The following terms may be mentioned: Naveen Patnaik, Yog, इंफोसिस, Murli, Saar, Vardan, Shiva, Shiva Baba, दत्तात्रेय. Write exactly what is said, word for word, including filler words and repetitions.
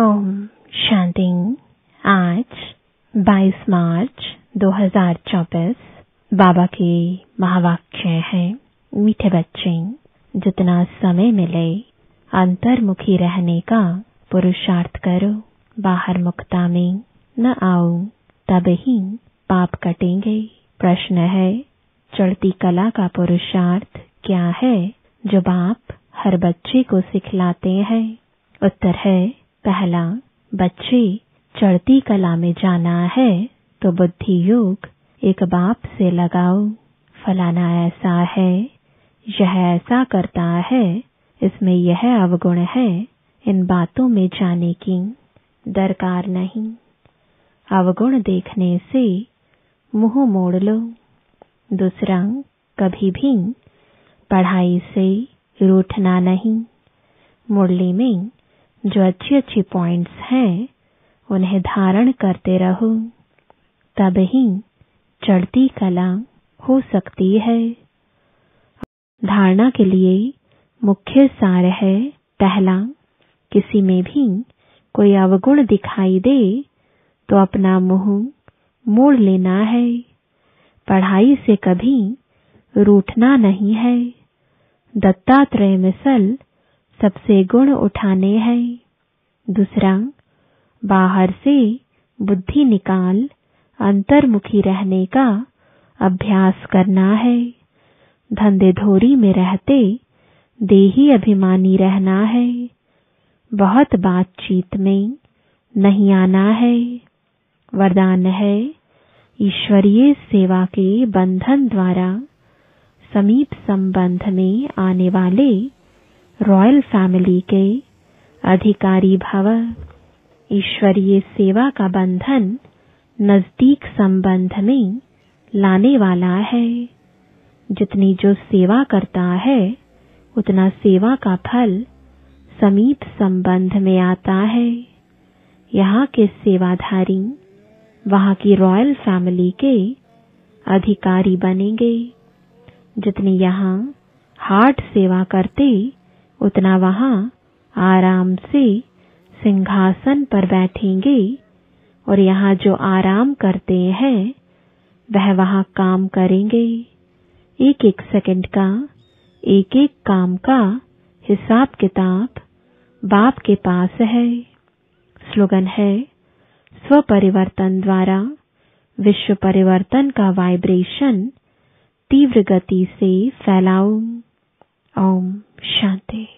ओम शांति। आज बाईस मार्च दो हजार चौबीस बाबा के महावाक्य है, मीठे बच्चे जितना समय मिले अंतर्मुखी रहने का पुरुषार्थ करो, बाहर मुक्ता में न आओ, तब ही पाप कटेंगे। प्रश्न है, चढ़ती कला का पुरुषार्थ क्या है जो बाप हर बच्चे को सिखलाते हैं? उत्तर है, पहला, बच्चे चढ़ती कला में जाना है तो बुद्धि योग एक बाप से लगाओ, फलाना ऐसा है, यह ऐसा करता है, इसमें यह अवगुण है, इन बातों में जाने की दरकार नहीं। अवगुण देखने से मुंह मोड़ लो। दूसरा, कभी भी पढ़ाई से रूठना नहीं। मुरली में जो अच्छी अच्छी पॉइंट्स हैं उन्हें धारण करते रहो, तब ही चढ़ती कला हो सकती है। धारणा के लिए मुख्य सार है, पहला, किसी में भी कोई अवगुण दिखाई दे तो अपना मुंह मोड़ लेना है, पढ़ाई से कभी रूठना नहीं है। दत्तात्रेय मिसल सबसे गुण उठाने हैं। दूसरा, बाहर से बुद्धि निकाल अंतर्मुखी रहने का अभ्यास करना है। धंधेधोरी में रहते देही अभिमानी रहना है, बहुत बातचीत में नहीं आना है। वरदान है ईश्वरीय सेवा के बंधन द्वारा समीप संबंध में आने वाले रॉयल फैमिली के अधिकारी भव। ईश्वरीय सेवा का बंधन नजदीक संबंध में लाने वाला है। जितनी जो सेवा करता है उतना सेवा का फल समीप संबंध में आता है। यहाँ के सेवाधारी वहाँ की रॉयल फैमिली के अधिकारी बनेंगे। जितनी यहाँ हार्ट सेवा करते उतना वहां आराम से सिंहासन पर बैठेंगे, और यहाँ जो आराम करते हैं वह वहां काम करेंगे। एक एक सेकंड का, एक एक काम का हिसाब किताब बाप के पास है। स्लोगन है, स्व परिवर्तन द्वारा विश्व परिवर्तन का वाइब्रेशन तीव्र गति से फैलाओ। ओम शांति।